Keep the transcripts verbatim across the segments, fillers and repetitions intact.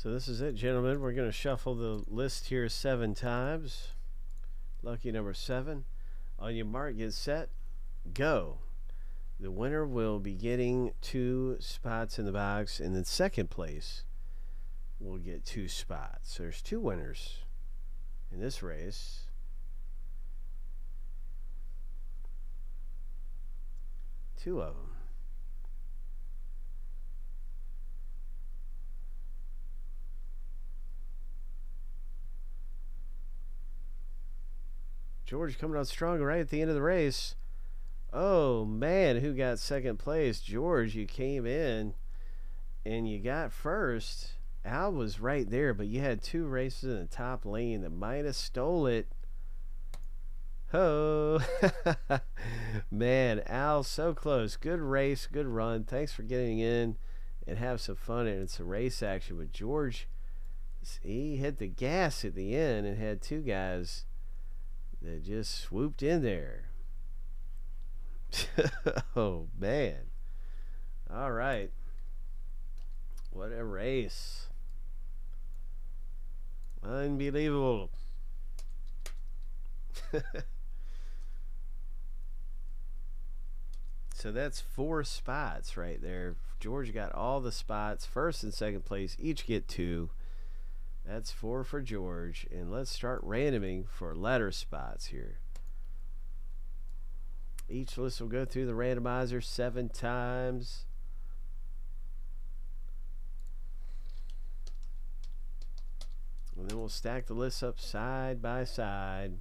So this is it, gentlemen. We're going to shuffle the list here seven times. Lucky number seven. On your mark, get set, go. The winner will be getting two spots in the box, and then second place will get two spots. There's two winners in this race. Two of them. George coming out strong right at the end of the race. Oh man, who got second place? George, you came in and you got first. Al was right there, but you had two races in the top lane that might have stole it. Oh man, Al, so close. Good race, good run. Thanks for getting in and have some fun. And it's a race action, but George, he hit the gas at the end and had two guys that just swooped in there. Oh man. All right. What a race. Unbelievable. So that's four spots right there. George got all the spots. First and second place each get two. That's four for George. And let's start randoming for letter spots here. Each list will go through the randomizer seven times. And then we'll stack the lists up side by side.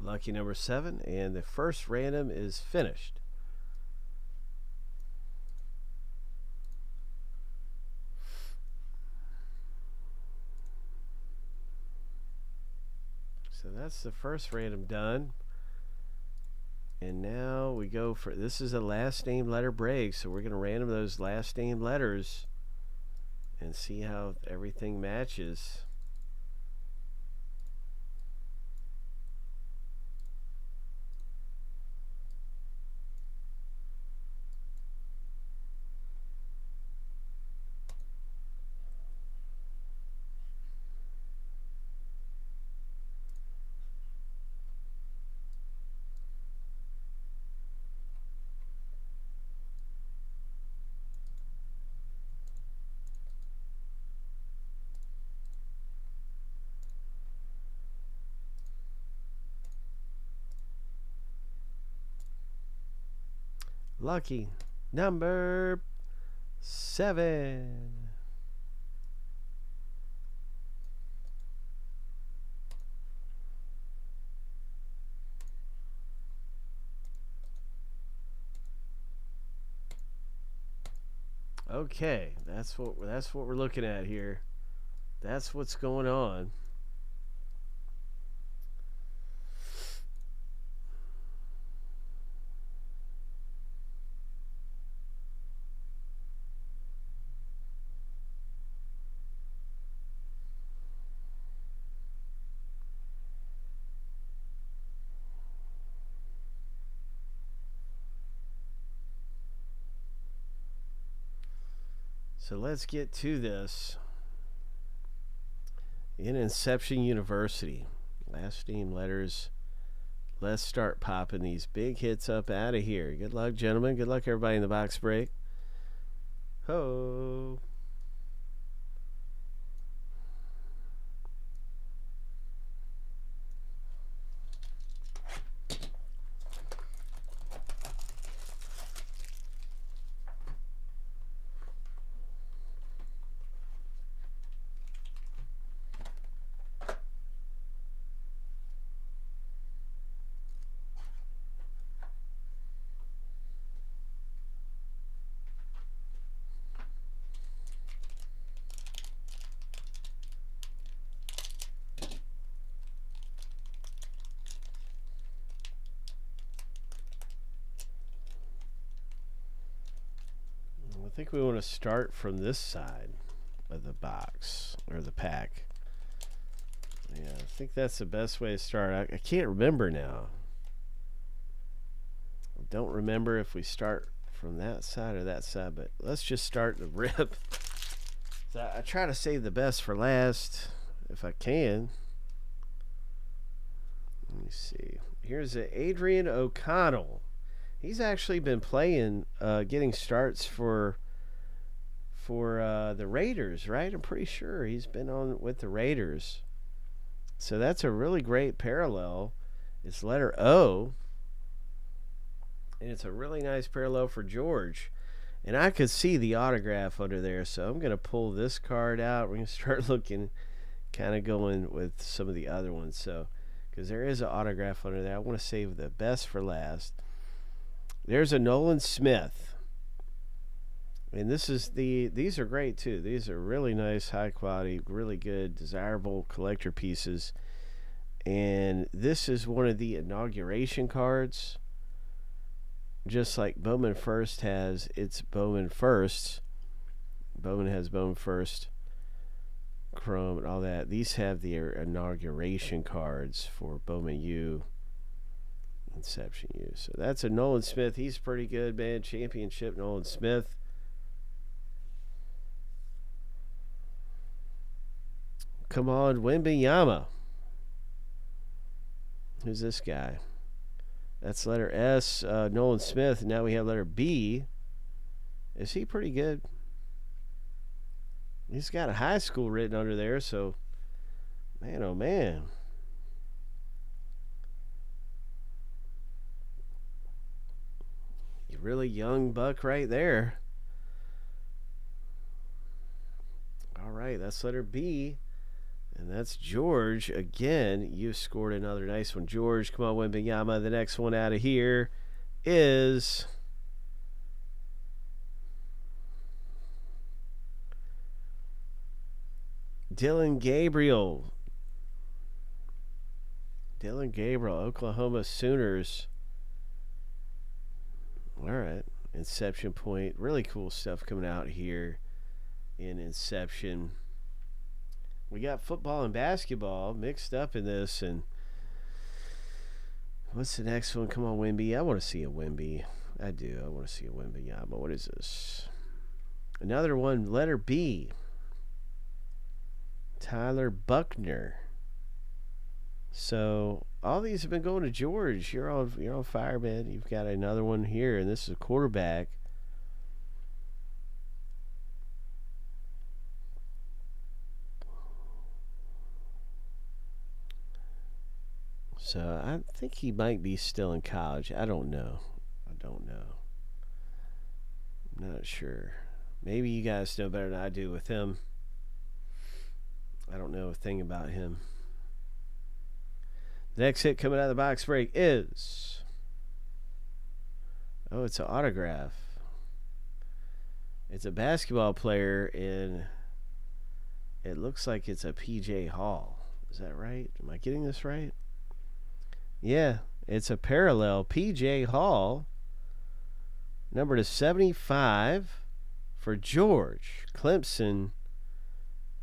Lucky number seven, and the first random is finished. So that's the first random done. And now we go for, this is a last name letter break, so we're going to random those last name letters and see how everything matches. Lucky number seven. Okay, that's what that's what we're looking at here. That's what's going on. So let's get to this in Inception University. Last name letters. Let's start popping these big hits up out of here. Good luck, gentlemen. Good luck, everybody in the box break. Ho. I think we want to start from this side of the box or the pack. Yeah, I think that's the best way to start. I, I can't remember now. I don't remember if we start from that side or that side, but let's just start the rip. So I, I try to save the best for last if I can. Let me see. Here's a Adrian O'Connell. He's actually been playing, uh, getting starts for for uh, the Raiders, right? I'm pretty sure he's been on with the Raiders. So that's a really great parallel. It's letter O. And it's a really nice parallel for George. And I could see the autograph under there, so I'm going to pull this card out. We're going to start looking, kind of going with some of the other ones. So, because there is an autograph under there. I want to save the best for last. There's a Nolan Smith. And this is the, these are great too. These are really nice, high quality, really good, desirable collector pieces. And this is one of the inauguration cards. Just like Bowman First has its Bowman First. Bowman has Bowman First, Chrome, and all that. These have their inauguration cards for Bowman U, Inception U. So that's a Nolan Smith. He's pretty good, man. Championship Nolan Smith. Come on, Wembanyama. Who's this guy? That's letter S, uh, Nolan Smith. Now we have letter B. Is he pretty good? He's got a high school written under there, so man, oh man. You really young buck right there. All right, that's letter B. And that's George. Again, you scored another nice one, George. Come on, Wembanyama. The next one out of here is Dylan Gabriel. Dylan Gabriel, Oklahoma Sooners. All right. Inception Point. Really cool stuff coming out here in Inception. We got football and basketball mixed up in this. And what's the next one? Come on, Wemby. I want to see a Wemby. I do. I want to see a Wemby. Yeah, but what is this? Another one, letter B. Tyler Buckner. So all these have been going to George. You're on, you're on fire, man. You've got another one here, and this is a quarterback. So I think he might be still in college. I don't know. I don't know. I'm not sure. Maybe you guys know better than I do with him. I don't know a thing about him. The next hit coming out of the box break is... Oh, it's an autograph. It's a basketball player, and it looks like it's a P J Hall. Is that right? Am I getting this right? Yeah, it's a parallel. P J Hall, number to seventy-five for George. Clemson,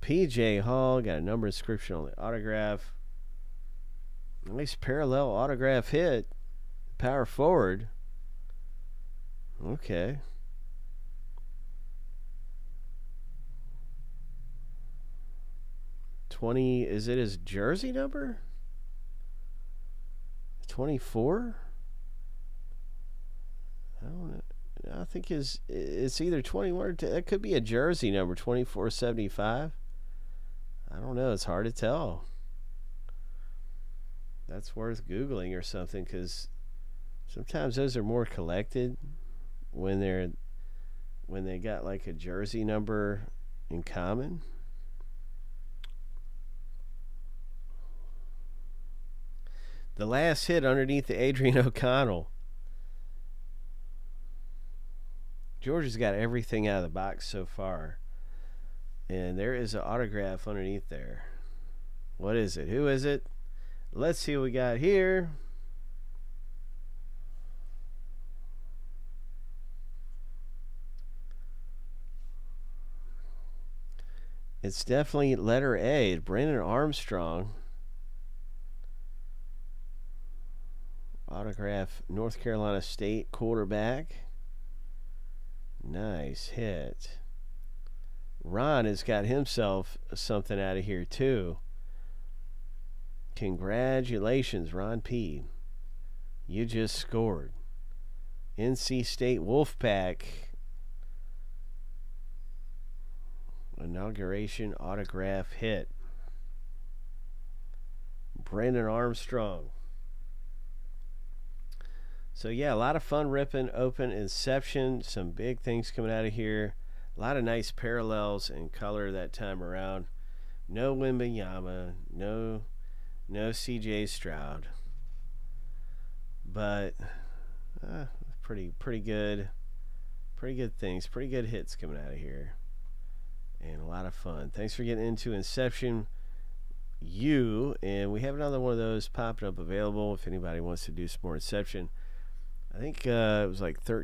P J Hall. Got a number inscription on the autograph. Nice parallel autograph hit. Power forward. Okay. twenty, is it his jersey number? twenty-four? I don't know. I think his, it's either twenty-one or two. That could be a jersey number, twenty-four seventy-five. I don't know. It's hard to tell. That's worth Googling or something, because sometimes those are more collected when they're when they got like a jersey number in common. The last hit underneath the Adrian O'Connell. George has got everything out of the box so far. And there is an autograph underneath there. What is it? Who is it? Let's see what we got here. It's definitely letter A. Brandon Armstrong. autograph North Carolina State quarterback. Nice hit. Ron has got himself something out of here too. Congratulations, Ron P. You just scored. N C State Wolfpack inauguration autograph hit. Brandon Armstrong. So yeah, a lot of fun ripping open Inception. Some big things coming out of here. A lot of nice parallels in color that time around. No Wembanyama, no no C J Stroud, but uh, pretty pretty good, pretty good things, pretty good hits coming out of here, and a lot of fun. Thanks for getting into Inception U, and we have another one of those popping up available if anybody wants to do some more Inception. I think uh, it was like thirteen.